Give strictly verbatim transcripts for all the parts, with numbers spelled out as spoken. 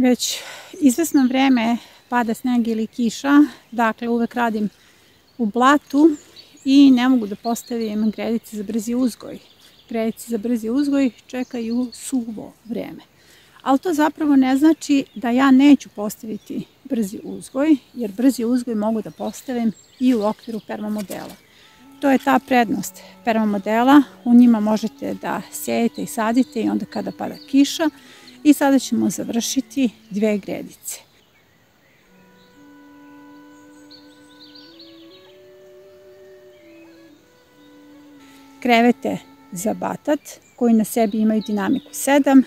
Već izvesno vreme pada sneg ili kiša, dakle uvek radim u blatu i ne mogu da postavim gredice za brzi uzgoj. Gredice za brzi uzgoj čekaju suvo vreme. Ali to zapravo ne znači da ja neću postaviti brzi uzgoj, jer brzi uzgoj mogu da postavim i u okviru perma modela. To je ta prednost perma modela, u njima možete da sejete i sadite i onda kada pada kiša. I sada ćemo završiti dve gredice. Krevete za batat koji na sebi imaju dinamiku sedam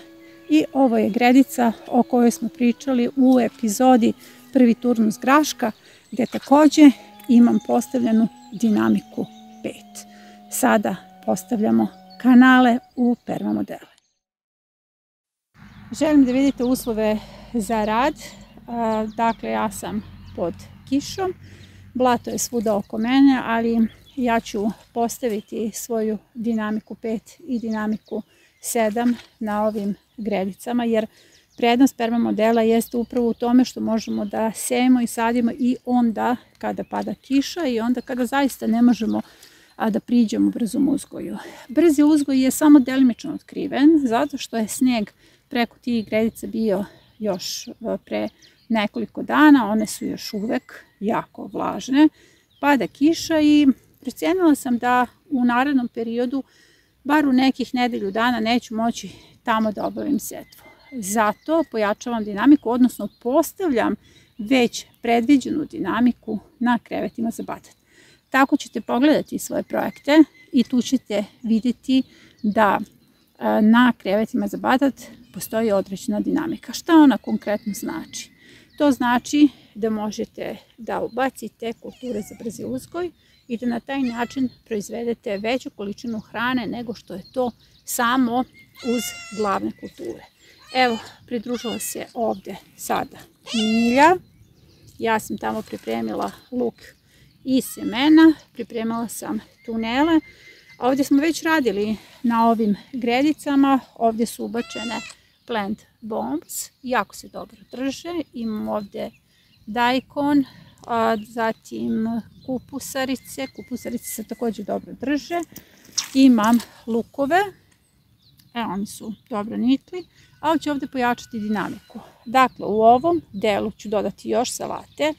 i ovo je gredica o kojoj smo pričali u epizodi prvi turnus graška gdje također imam postavljenu dinamiku pet. Sada postavljamo kanale u perma modelu. Želim da vidite uslove za rad, dakle ja sam pod kišom, blato je svuda oko mene, ali ja ću postaviti svoju dinamiku pet i dinamiku sedam na ovim gredicama, jer prednost perma modela jeste upravo u tome što možemo da sejemo i sadimo i onda kada pada kiša i onda kada zaista ne možemo a da priđemo brzom uzgoju. Brzi uzgoj je samo delimično otkriven, zato što je sneg preko tih gredica bio još pre nekoliko dana, one su još uvek jako vlažne, pada kiša i precijenila sam da u narednom periodu, bar u nekih nedelju dana, neću moći tamo da obavim setvu. Zato pojačavam dinamiku, odnosno postavljam već predviđenu dinamiku na krevetima za batat. Tako ćete pogledati svoje projekte i tu ćete vidjeti da na krevetima za batat postoji određena dinamika. Šta ona konkretno znači? To znači da možete da ubacite kulture za brzi uzgoj i da na taj način proizvedete veću količinu hrane nego što je to samo uz glavne kulture. Evo, pridružila se ovdje sada milja. Ja sam tamo pripremila luk i semena, pripremala sam tunele. Ovdje smo već radili na ovim gredicama, ovdje su ubačene plant bombs, jako se dobro drže, imamo ovdje daikon, zatim kupusarice, kupusarice se također dobro drže, imam lukove, evo oni su dobro nikli, ali ću ovdje pojačati dinamiku. Dakle, u ovom delu ću dodati još salate.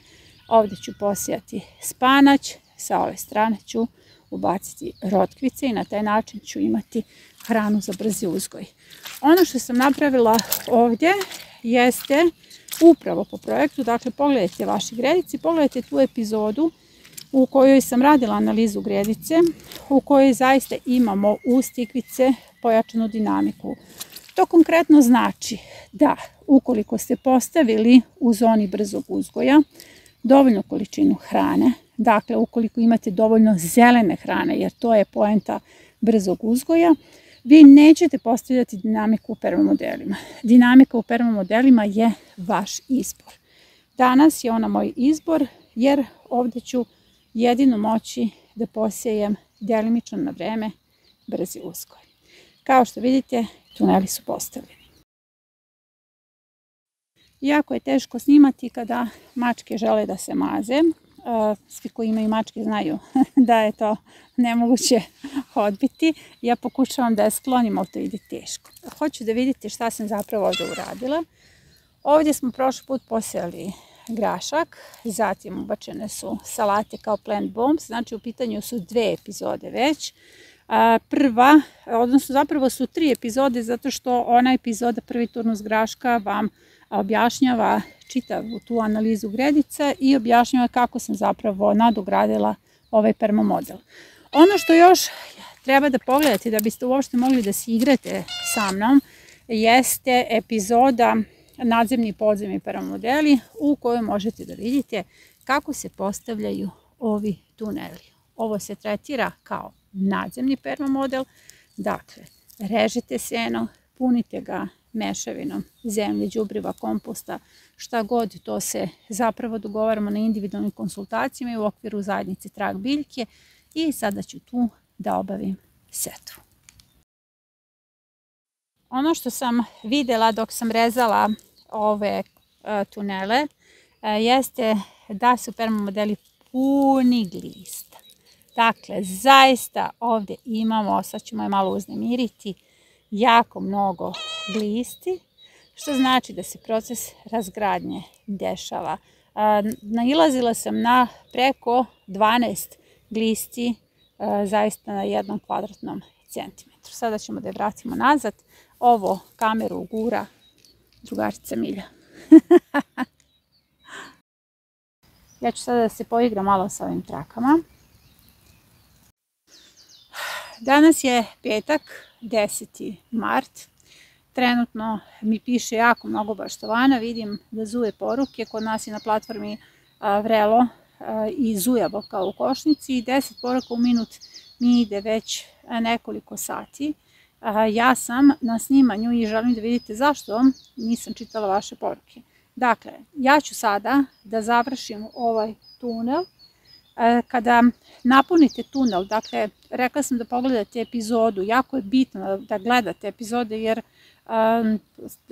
Ovdje ću posijati spanać, sa ove strane ću ubaciti rotkvice i na taj način ću imati hranu za brzi uzgoj. Ono što sam napravila ovdje jeste upravo po projektu, dakle pogledajte vaše gredice, pogledajte tu epizodu u kojoj sam radila analizu gredice, u kojoj zaista imamo uz tikvice pojačanu dinamiku. To konkretno znači da ukoliko ste postavili u zoni brzog uzgoja dovoljnu količinu hrane, dakle ukoliko imate dovoljno zelene hrane, jer to je poenta brzog uzgoja, vi nećete postavljati dinamiku u perma modelima. Dinamika u perma modelima je vaš izbor. Danas je ona moj izbor jer ovdje ću jedino moći da posijem delimično na vreme brzi uzgoj. Kao što vidite, tuneli su postavljeni. Jako je teško snimati kada mačke žele da se maze. Svi koji imaju mačke znaju da je to nemoguće odbiti. Ja pokušavam da je sklonim, ali to ide teško. Hoću da vidite šta sam zapravo ovdje uradila. Ovdje smo prošli put posijali grašak, zatim ubačene su salate kao plant bombs, znači u pitanju su dve epizode već. Prva, odnosno zapravo su tri epizode, zato što ona epizoda prvi turnus graška vam objašnjava čitavu tu analizu gredica i objašnjava kako sam zapravo nadogradila ovaj perma model. Ono što još treba da pogledate da biste uopšte mogli da se igrate sa mnom jeste epizoda nadzemni i podzemni perma modeli u kojoj možete da vidite kako se postavljaju ovi tuneli. Ovo se tretira kao nadzemni perma model, dakle režete seno, punite ga mešavinom zemlje, đubriva, komposta, šta god, to se zapravo dogovaramo na individualnim konsultacijama i u okviru zajednice Trag Biljke i sada ću tu da obavim setvu. Ono što sam videla dok sam rezala ove tunele jeste da su perma modeli puni glista. Dakle, zaista ovdje imamo, sad ćemo je malo uznemiriti, jako mnogo glisti, što znači da se proces razgradnje dešava. Nailazila sam na preko dvanaest glisti zaista na jednom kvadratnom centimetru. Sada ćemo da je vratimo nazad. Ovo kameru gura drugarica Milja. Ja ću sada da se poigram malo sa ovim trakama. Danas je petak, deseti mart. Trenutno mi piše jako mnogo baštovana. Vidim da zuje poruke. Kod nas je na platformi vrelo i zujavo kao u košnici. deset poruka u minut mi ide već nekoliko sati. Ja sam na snimanju i želim da vidite zašto nisam čitala vaše poruke. Dakle, ja ću sada da završim ovaj tunel. Kada napunite tunel, dakle, rekla sam da pogledate epizodu, jako je bitno da gledate epizode, jer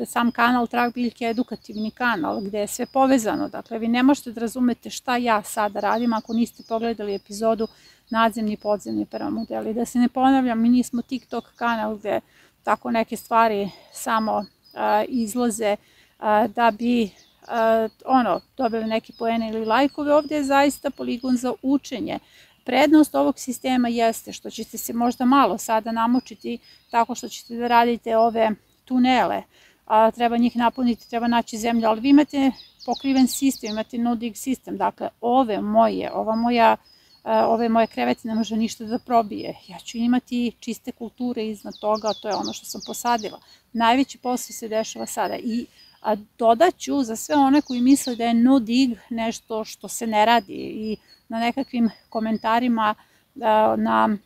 sam kanal Trag Biljke je edukativni kanal gdje je sve povezano. Dakle, vi ne možete da razumete šta ja sada radim ako niste pogledali epizodu nadzemni i podzemni perma modeli. Da se ne ponavljam, mi nismo TikTok kanal gdje tako neke stvari samo izlaze da bi ono, dobili neke poene ili lajkove. Ovdje je zaista poligon za učenje. Prednost ovog sistema jeste što ćete se možda malo sada namučiti tako što ćete da radite ove tunele. A, treba njih napuniti, treba naći zemlju, ali vi imate pokriven sistem, imate No Dig sistem. Dakle, ove moje, ova moja, ove moje krevete ne može ništa da probije. Ja ću imati čiste kulture iznad toga, a to je ono što sam posadila. Najveći posao se dešava sada i a dodat ću za sve one koji misle da je No Dig nešto što se ne radi i na nekakvim komentarima na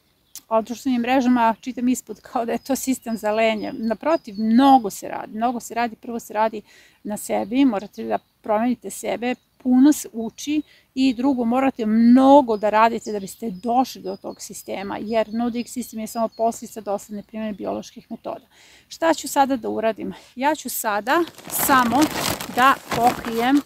društvenim mrežama čitam ispod kao da je to sistem za lenje. Naprotiv, mnogo se radi. Mnogo se radi, prvo se radi na sebi, morate da promenite sebe, puno se uči i drugo morate mnogo da radite da biste došli do tog sistema, jer No Dig sistem je samo posljedica dosledne primjene bioloških metoda. Šta ću sada da uradim? Ja ću sada samo da pokrijem,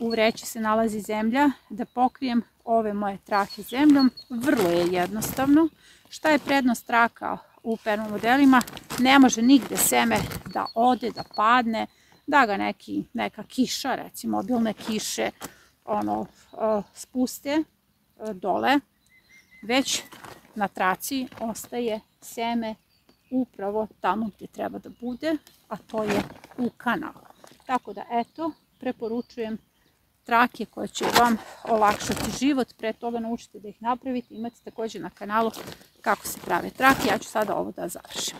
u vreći se nalazi zemlja, da pokrijem ove moje trake zemljom. Vrlo je jednostavno. Šta je prednost traka u perma modelima? Ne može nigde seme da ode, da padne, da ga neki, neka kiša, recimo obilne kiše, ono, spuste dole, već na traci ostaje seme upravo tamo gdje treba da bude, a to je u kanalu. Tako da, eto, preporučujem trake koje će vam olakšati život. Pre toga naučite da ih napravite, imate također na kanalu kako se prave trake. Ja ću sada ovo da završim.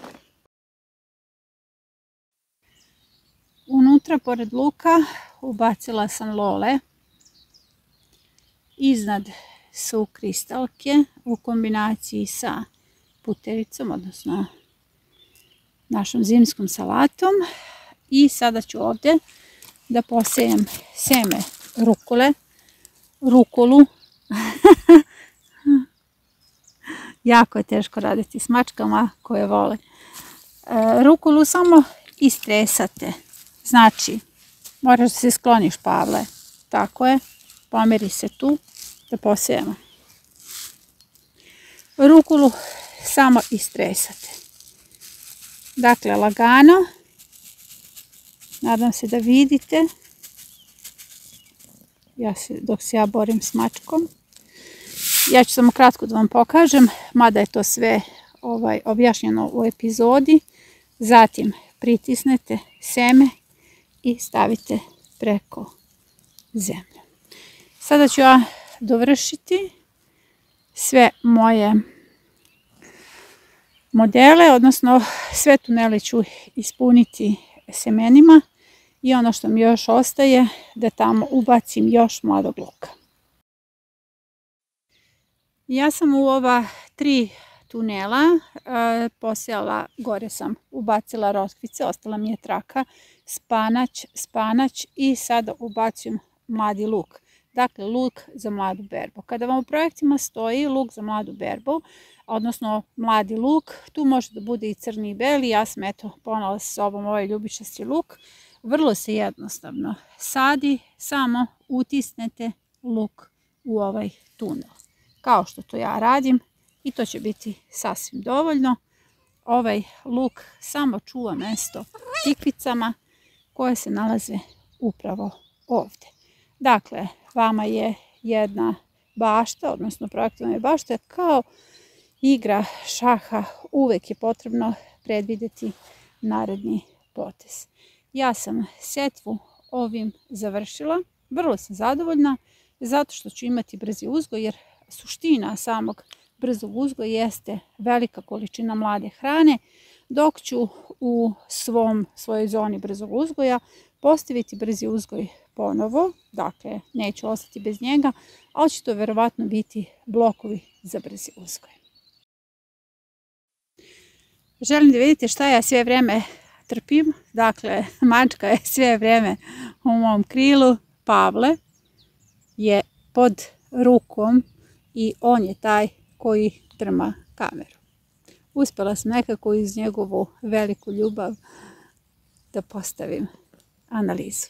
Unutra, pored luka, ubacila sam lole. Iznad su kristalke u kombinaciji sa putericom, odnosno našom zimskom salatom. I sada ću ovdje da posejem seme rukole. Rukolu. Jako je teško raditi s mačkama koje vole. Rukolu samo istresate. Znači, moraš da se skloniš, Pavle. Tako je. Pomeri se tu da posejemo. Rukulu samo istresate. Dakle, lagano. Nadam se da vidite. Ja se, dok se ja borim s mačkom. Ja ću samo kratko da vam pokažem, mada je to sve ovaj, objašnjeno u epizodi. Zatim pritisnete seme i stavite preko zemlje. Sada ću ja dovršiti sve moje modele, odnosno sve tunele ću ispuniti semenima i ono što mi još ostaje da tamo ubacim još mladog luka. Ja sam u ova tri tunela posejala, gore sam ubacila rotkvice, ostala mi je traka, spanać, spanać i sada ubacujem mladi luk. Dakle, luk za mladu berbu. Kada vam u projektima stoji luk za mladu berbu, odnosno mladi luk. Tu može da bude i crni i beli. Ja sam eto ponala sa sobom ovaj ljubičasti luk. Vrlo se jednostavno sadi, samo utisnete luk u ovaj tunel. Kao što to ja radim i to će biti sasvim dovoljno. Ovaj luk samo čuva mesto tikvicama koje se nalaze upravo ovdje. Dakle, vama je jedna bašta, odnosno projektovanje bašte, kao igra šaha. Uvek je potrebno predvidjeti naredni potez. Ja sam setvu ovim završila. Vrlo sam zadovoljna zato što ću imati brzi uzgoj, jer suština samog brzog uzgoja jeste velika količina mlade hrane, dok ću u svom, svojoj zoni brzog uzgoja postaviti brzi uzgoj ponovo. Dakle, neću ostati bez njega, ali će to verovatno biti blokovi za brzi uzgoj. Želim da vidite šta ja sve vreme trpim. Dakle, mačka je sve vreme u mom krilu. Pavle je pod rukom i on je taj koji drma kameru. Uspela sam nekako iz njegovu veliku ljubav da postavim analizu.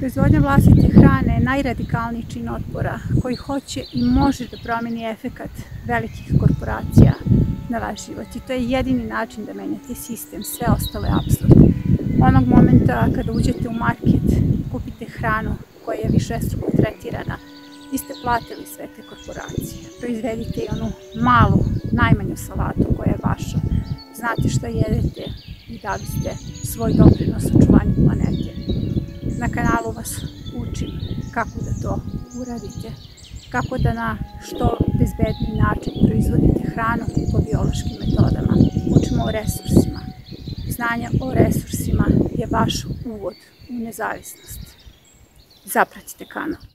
Proizvodnja vlastite hrane je najradikalniji čin otpora koji hoće i može da promeni efekat velikih korporacija na vaš život. I to je jedini način da menjate sistem, sve ostalo je apsurd. Onog momenta kada uđete u market, kupite hranu koja je višestruko tretirana, vi ste platili sve te korporacije. Proizvedite i onu malu, najmanju salatu koja je vaša. Znate šta jedete i dali ste svoj doprinos očuvanju planete. Na kanalu vas učim kako da to uradite, kako da na što bezbedniji način proizvodite hranu po biološkim metodama. Učimo o resursima. Znanje o resursima je vaš uvod u nezavisnost. Zapratite kanal.